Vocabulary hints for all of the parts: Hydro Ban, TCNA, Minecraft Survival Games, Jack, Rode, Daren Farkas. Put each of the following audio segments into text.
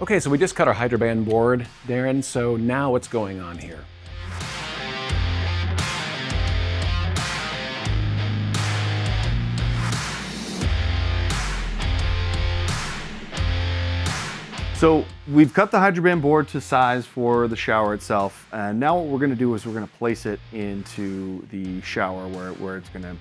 Okay, so we just cut our Hydro Ban board, Darren, so now what's going on here? So we've cut the Hydro Ban board to size for the shower itself. And now what we're gonna do is we're gonna place it into the shower where it's gonna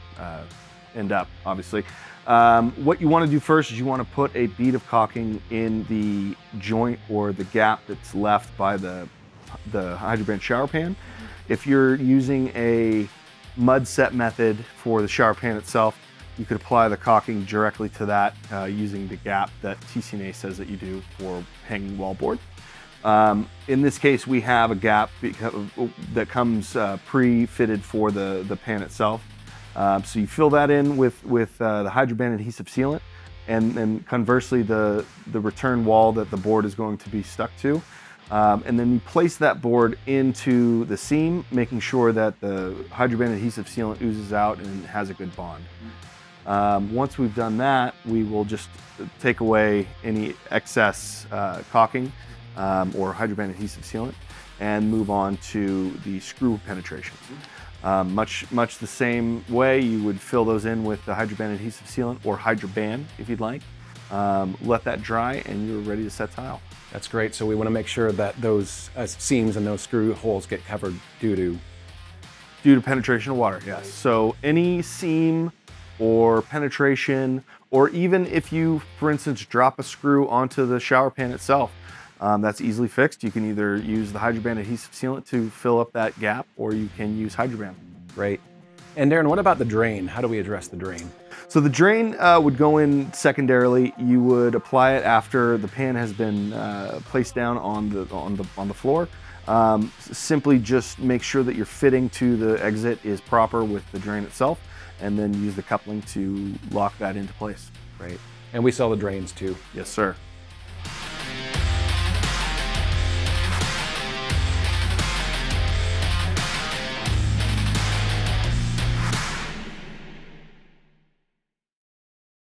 end up, obviously. What you wanna do first is you wanna put a bead of caulking in the joint or the gap that's left by the Hydro Ban shower pan. If you're using a mud set method for the shower pan itself, you could apply the caulking directly to that using the gap that TCNA says that you do for hanging wallboard. In this case, we have a gap that comes pre-fitted for the pan itself. So you fill that in with the Hydro Ban adhesive sealant, and conversely, the return wall that the board is going to be stuck to. And then you place that board into the seam, making sure that the Hydro Ban adhesive sealant oozes out and has a good bond. Once we've done that, we will just take away any excess caulking or Hydro Ban adhesive sealant and move on to the screw penetrations. Much the same way, you would fill those in with the Hydro Ban adhesive sealant or Hydro Ban if you'd like. Let that dry and you're ready to set tile. That's great. So we want to make sure that those seams and those screw holes get covered due to penetration of water, yes. So any seam or penetration, or even if you, for instance, drop a screw onto the shower pan itself, that's easily fixed. You can either use the Hydro Ban adhesive sealant to fill up that gap, or you can use Hydro Ban. Great. And Darren, what about the drain? How do we address the drain? So the drain would go in secondarily. You would apply it after the pan has been placed down on the floor. Simply just make sure that your fitting to the exit is proper with the drain itself, and then use the coupling to lock that into place. Right. And we sell the drains too. Yes, sir.